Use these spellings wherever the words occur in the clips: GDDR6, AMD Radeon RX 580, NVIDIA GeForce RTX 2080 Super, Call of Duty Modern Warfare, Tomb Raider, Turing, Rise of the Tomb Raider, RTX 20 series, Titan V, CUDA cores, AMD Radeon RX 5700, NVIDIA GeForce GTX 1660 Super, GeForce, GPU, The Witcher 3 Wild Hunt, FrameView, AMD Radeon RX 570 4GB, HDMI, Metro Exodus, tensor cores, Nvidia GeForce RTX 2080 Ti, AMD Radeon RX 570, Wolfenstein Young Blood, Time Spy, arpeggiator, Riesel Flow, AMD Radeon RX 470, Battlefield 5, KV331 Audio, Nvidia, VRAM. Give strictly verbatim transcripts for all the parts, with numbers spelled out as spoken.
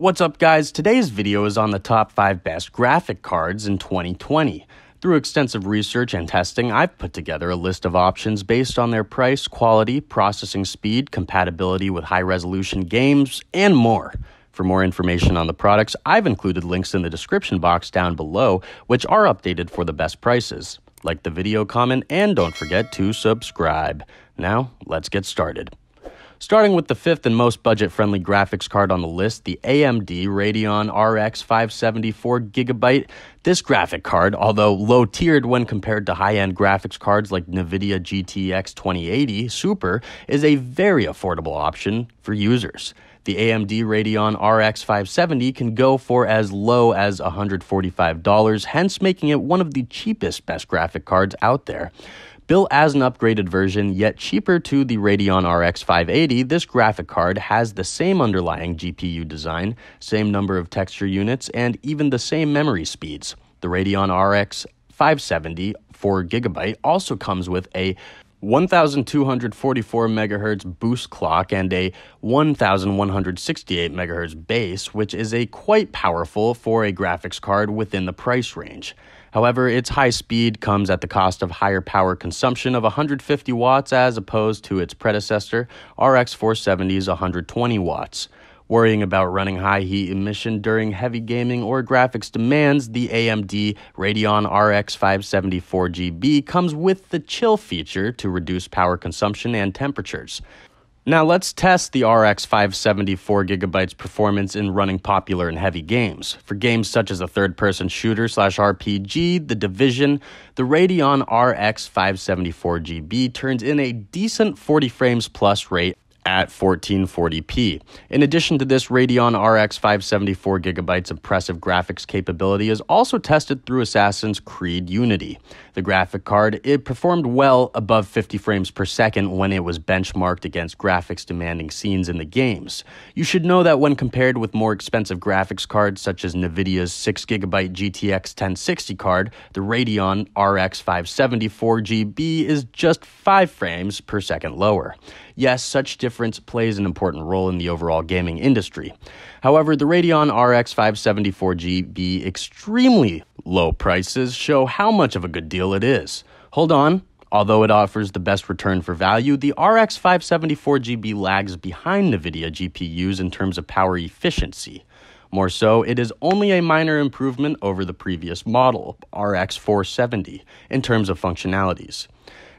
What's up, guys? Today's video is on the top five best graphic cards in twenty twenty. Through extensive research and testing, I've put together a list of options based on their price, quality, processing speed, compatibility with high-resolution games, and more. For more information on the products, I've included links in the description box down below, which are updated for the best prices. Like the video, comment, and don't forget to subscribe. Now, let's get started. Starting with the fifth and most budget-friendly graphics card on the list, the A M D Radeon R X five seventy four gigabyte. This graphic card, although low-tiered when compared to high-end graphics cards like NVIDIA G T X twenty eighty Super, is a very affordable option for users. The A M D Radeon R X five seventy can go for as low as one hundred forty-five dollars, hence making it one of the cheapest best graphic cards out there. Built as an upgraded version, yet cheaper to the Radeon R X five eighty, this graphic card has the same underlying G P U design, same number of texture units, and even the same memory speeds. The Radeon R X five seventy four gigabyte also comes with a one thousand two hundred forty-four megahertz boost clock and a one thousand one hundred sixty-eight megahertz base, which is a quite powerful for a graphics card within the price range. However, its high speed comes at the cost of higher power consumption of one hundred fifty watts as opposed to its predecessor, R X four seventy's one hundred twenty watts. Worrying about running high heat emission during heavy gaming or graphics demands, the A M D Radeon R X five seventy four gigabyte comes with the chill feature to reduce power consumption and temperatures. Now let's test the R X five seventy four gigabyte's performance in running popular and heavy games. For games such as a third-person shooter slash R P G, The Division, the Radeon R X five seventy four gigabyte turns in a decent forty frames plus rate at fourteen forty p. In addition to this, Radeon R X five seventy four gigabyte's impressive graphics capability is also tested through Assassin's Creed Unity. The graphic card, it performed well above fifty frames per second when it was benchmarked against graphics-demanding scenes in the games. You should know that when compared with more expensive graphics cards such as NVIDIA's six gigabyte G T X ten sixty card, the Radeon R X five seventy four gigabyte is just five frames per second lower. Yes, such difference plays an important role in the overall gaming industry. However, the Radeon R X five seventy four gigabyte extremely low prices show how much of a good deal it is. Hold on. Although it offers the best return for value, the R X five seventy four gigabyte lags behind NVIDIA G P Us in terms of power efficiency. More so, it is only a minor improvement over the previous model, R X four seventy, in terms of functionalities.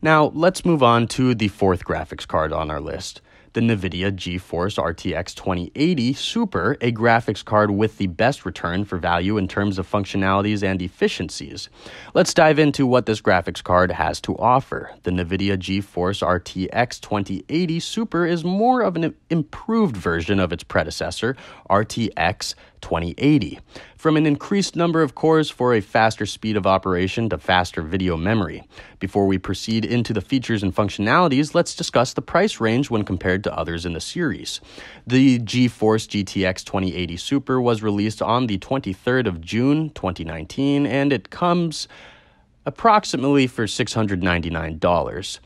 Now, let's move on to the fourth graphics card on our list. The NVIDIA GeForce R T X twenty eighty Super, a graphics card with the best return for value in terms of functionalities and efficiencies. Let's dive into what this graphics card has to offer. The NVIDIA GeForce R T X twenty eighty Super is more of an improved version of its predecessor, R T X twenty eighty. From an increased number of cores for a faster speed of operation to faster video memory. Before we proceed into the features and functionalities, let's discuss the price range when compared to others in the series. The GeForce G T X twenty eighty Super was released on the twenty-third of June twenty nineteen, and it comes approximately for six hundred ninety-nine dollars.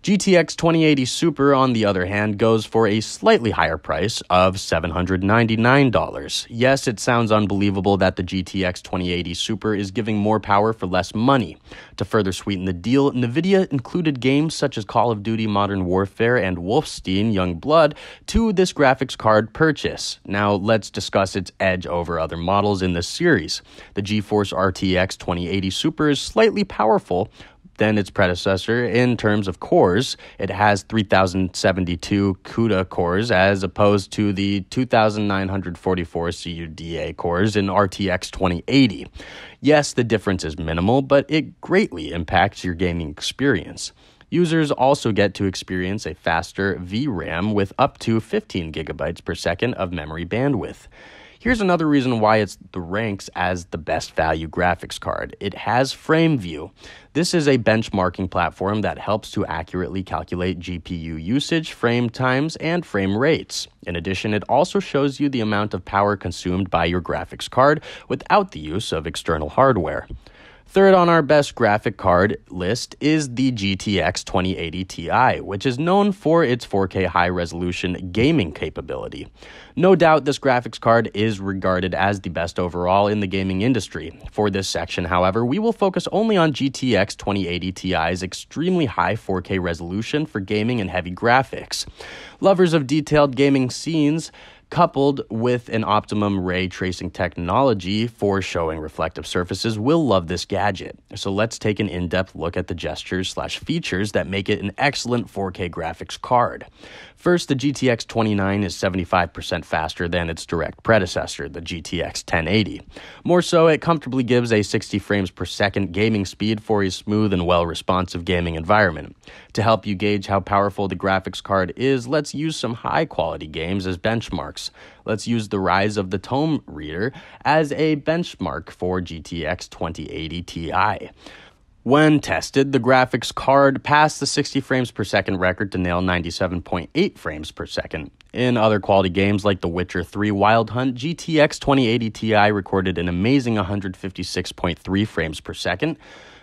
G T X twenty eighty Super, on the other hand, goes for a slightly higher price of seven hundred ninety-nine dollars. Yes, it sounds unbelievable that the G T X twenty eighty Super is giving more power for less money. To further sweeten the deal, NVIDIA included games such as Call of Duty Modern Warfare and Wolfenstein Young Blood to this graphics card purchase. Now, let's discuss its edge over other models in this series. The GeForce R T X twenty eighty Super is slightly powerful than its predecessor in terms of cores. It has three thousand seventy-two CUDA cores as opposed to the two thousand nine hundred forty-four CUDA cores in R T X twenty eighty. Yes, the difference is minimal, but it greatly impacts your gaming experience. Users also get to experience a faster V RAM with up to fifteen gigabytes per second of memory bandwidth. Here's another reason why it's the ranks as the best value graphics card. It has FrameView. This is a benchmarking platform that helps to accurately calculate G P U usage, frame times, and frame rates. In addition, it also shows you the amount of power consumed by your graphics card without the use of external hardware. Third on our best graphic card list is the G T X twenty eighty Ti, which is known for its four K high-resolution gaming capability. No doubt this graphics card is regarded as the best overall in the gaming industry. For this section, however, we will focus only on G T X twenty eighty Ti's extremely high four K resolution for gaming and heavy graphics. Lovers of detailed gaming scenes coupled with an optimum ray tracing technology for showing reflective surfaces will love this gadget. So let's take an in-depth look at the gestures slash features that make it an excellent four K graphics card. First, the G T X twenty-nine is seventy-five percent faster than its direct predecessor, the G T X ten eighty. More so, it comfortably gives a sixty frames per second gaming speed for a smooth and well-responsive gaming environment. To help you gauge how powerful the graphics card is, let's use some high-quality games as benchmarks. Let's use the Rise of the Tomb Raider as a benchmark for G T X twenty eighty Ti. When tested, the graphics card passed the sixty frames per second record to nail ninety-seven point eight frames per second. In other quality games like The Witcher three Wild Hunt, G T X twenty eighty Ti recorded an amazing one hundred fifty-six point three frames per second.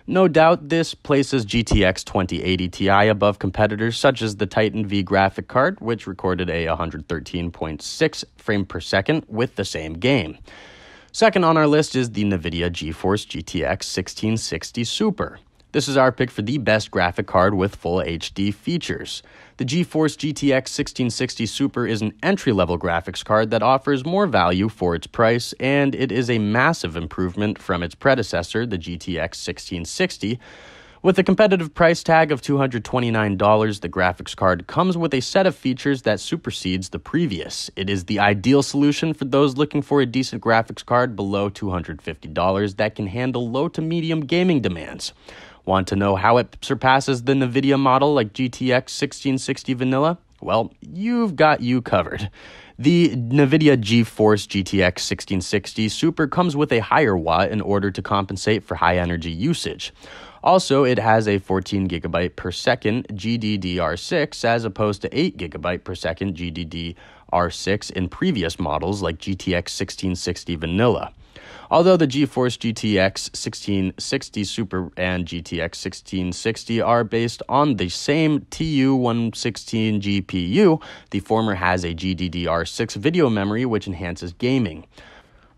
No doubt this places G T X twenty eighty Ti above competitors such as the Titan V graphic card, which recorded a one hundred thirteen point six frame per second with the same game. Second on our list is the NVIDIA GeForce G T X sixteen sixty Super. This is our pick for the best graphic card with full H D features. The GeForce G T X sixteen sixty Super is an entry-level graphics card that offers more value for its price, and it is a massive improvement from its predecessor, the G T X sixteen sixty. With a competitive price tag of two hundred twenty-nine dollars, the graphics card comes with a set of features that supersedes the previous. It is the ideal solution for those looking for a decent graphics card below two hundred fifty dollars that can handle low to medium gaming demands. Want to know how it surpasses the NVIDIA model like G T X sixteen sixty Vanilla? Well, you've got you covered. The NVIDIA GeForce G T X sixteen sixty Super comes with a higher watt in order to compensate for high energy usage. Also, it has a fourteen gigabyte per second G D D R six as opposed to eight gigabyte per second G D D R six in previous models like G T X sixteen sixty Vanilla. Although the GeForce G T X sixteen sixty Super and G T X sixteen sixty are based on the same T U one sixteen G P U, the former has a G D D R six video memory which enhances gaming.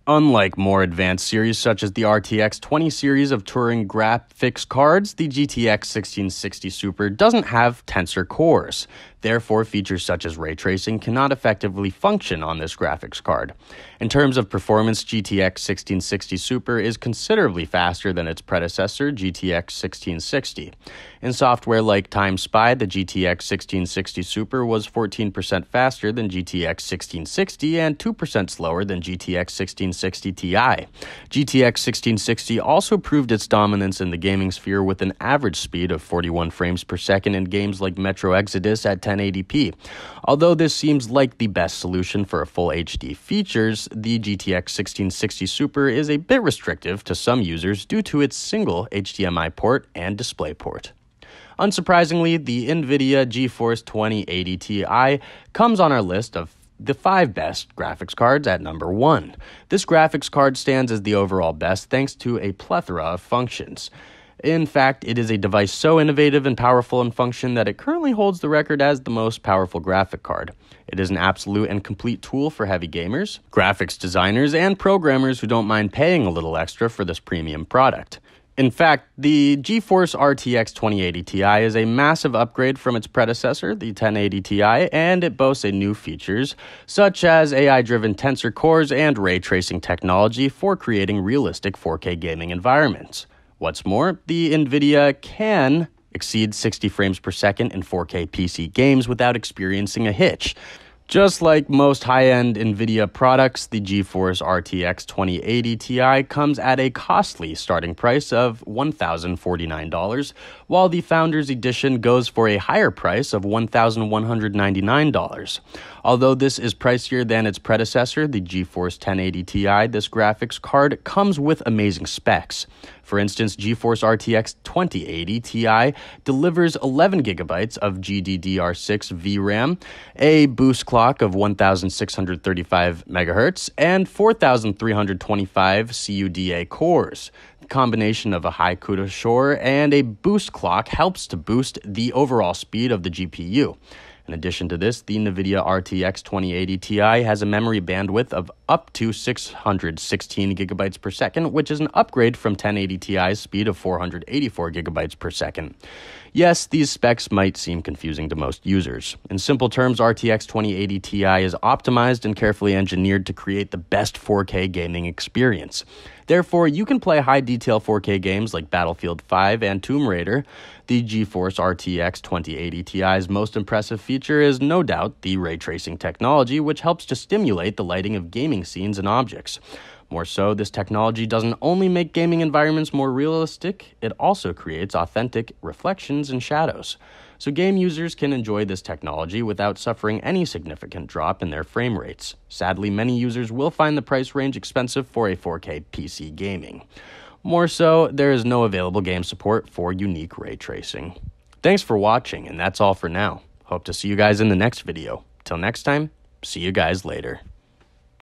Unlike more advanced series such as the R T X twenty series of Turing graphics cards, the G T X sixteen sixty Super doesn't have tensor cores. Therefore, features such as ray tracing cannot effectively function on this graphics card. In terms of performance, G T X sixteen sixty Super is considerably faster than its predecessor, G T X sixteen sixty. In software like Time Spy, the G T X sixteen sixty Super was fourteen percent faster than G T X sixteen sixty and two percent slower than G T X sixteen sixty Ti. G T X sixteen sixty also proved its dominance in the gaming sphere with an average speed of forty-one frames per second in games like Metro Exodus at ten eighty p. Although this seems like the best solution for a full H D features, the G T X sixteen sixty Super is a bit restrictive to some users due to its single H D M I port and display port. Unsurprisingly, the NVIDIA GeForce twenty eighty Ti comes on our list of the five best graphics cards at number one. This graphics card stands as the overall best thanks to a plethora of functions. In fact, it is a device so innovative and powerful in function that it currently holds the record as the most powerful graphic card. It is an absolute and complete tool for heavy gamers, graphics designers, and programmers who don't mind paying a little extra for this premium product. In fact, the GeForce R T X twenty eighty Ti is a massive upgrade from its predecessor, the ten eighty Ti, and it boasts a new features such as A I-driven tensor cores and ray tracing technology for creating realistic four K gaming environments. What's more, the NVIDIA can exceed sixty frames per second in four K P C games without experiencing a hitch. Just like most high-end NVIDIA products, the GeForce R T X twenty eighty Ti comes at a costly starting price of one thousand forty-nine dollars, while the Founders Edition goes for a higher price of one thousand one hundred ninety-nine dollars. Although this is pricier than its predecessor, the GeForce ten eighty Ti, this graphics card comes with amazing specs. For instance, GeForce R T X twenty eighty Ti delivers eleven gigabytes of G D D R six V RAM, a boost clock of one thousand six hundred thirty-five megahertz, and four thousand three hundred twenty-five CUDA cores. The combination of a high CUDA score and a boost clock helps to boost the overall speed of the G P U. In addition to this, the NVIDIA R T X twenty eighty Ti has a memory bandwidth of up to six hundred sixteen gigabytes per second, which is an upgrade from ten eighty Ti's speed of four hundred eighty-four gigabytes per second. Yes, these specs might seem confusing to most users. In simple terms, R T X twenty eighty Ti is optimized and carefully engineered to create the best four K gaming experience. Therefore, you can play high-detail four K games like Battlefield five and Tomb Raider. The GeForce R T X twenty eighty Ti's most impressive feature is no doubt the ray tracing technology, which helps to stimulate the lighting of gaming scenes and objects. More so, this technology doesn't only make gaming environments more realistic, it also creates authentic reflections and shadows. So game users can enjoy this technology without suffering any significant drop in their frame rates. Sadly, many users will find the price range expensive for a four K P C gaming. More so, there is no available game support for unique ray tracing. Thanks for watching, and that's all for now. Hope to see you guys in the next video. Till next time, see you guys later.